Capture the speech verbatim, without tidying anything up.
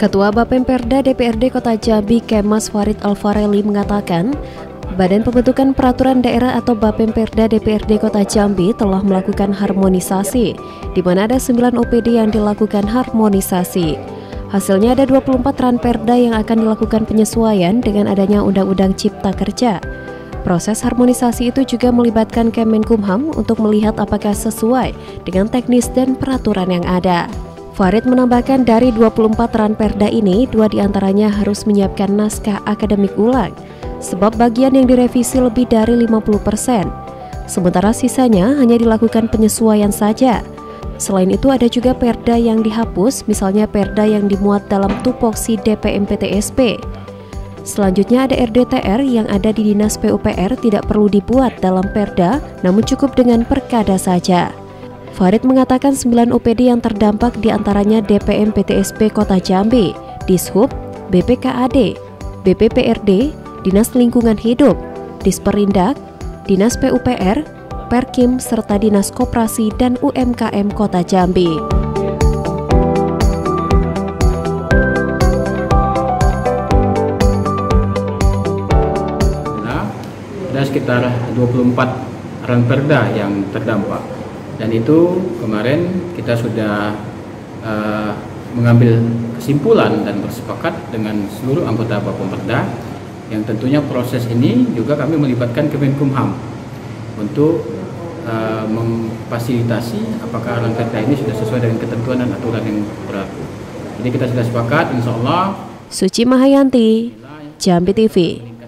Ketua Bapemperda D P R D Kota Jambi Kemas Farid Alfareli mengatakan, Badan Pembentukan Peraturan Daerah atau Bapemperda D P R D Kota Jambi telah melakukan harmonisasi, di mana ada sembilan O P D yang dilakukan harmonisasi. Hasilnya ada dua puluh empat ranperda yang akan dilakukan penyesuaian dengan adanya Undang-Undang Cipta Kerja. Proses harmonisasi itu juga melibatkan Kemenkumham untuk melihat apakah sesuai dengan teknis dan peraturan yang ada. Farid menambahkan dari dua puluh empat ranperda ini, dua diantaranya harus menyiapkan naskah akademik ulang, sebab bagian yang direvisi lebih dari lima puluh persen. Sementara sisanya hanya dilakukan penyesuaian saja. Selain itu ada juga perda yang dihapus, misalnya perda yang dimuat dalam tupoksi D P M P T S P. Selanjutnya ada R D T R yang ada di Dinas P U P R tidak perlu dibuat dalam perda, namun cukup dengan perkada saja. Farid mengatakan sembilan O P D yang terdampak diantaranya D P M P T S P Kota Jambi, Dishub, B P K A D, B P P R D, Dinas Lingkungan Hidup, Disperindak, Dinas P U P R, Perkim, serta Dinas Koperasi dan U M K M Kota Jambi. Ada sekitar dua puluh empat ranperda yang terdampak. Dan itu kemarin kita sudah uh, mengambil kesimpulan dan bersepakat dengan seluruh anggota Bapemperda, yang tentunya proses ini juga kami melibatkan Kemenkumham untuk uh, memfasilitasi apakah ranperda ini sudah sesuai dengan ketentuan dan aturan yang berlaku. Jadi kita sudah sepakat, insya Allah. Suci Mahayanti, Jambi T V.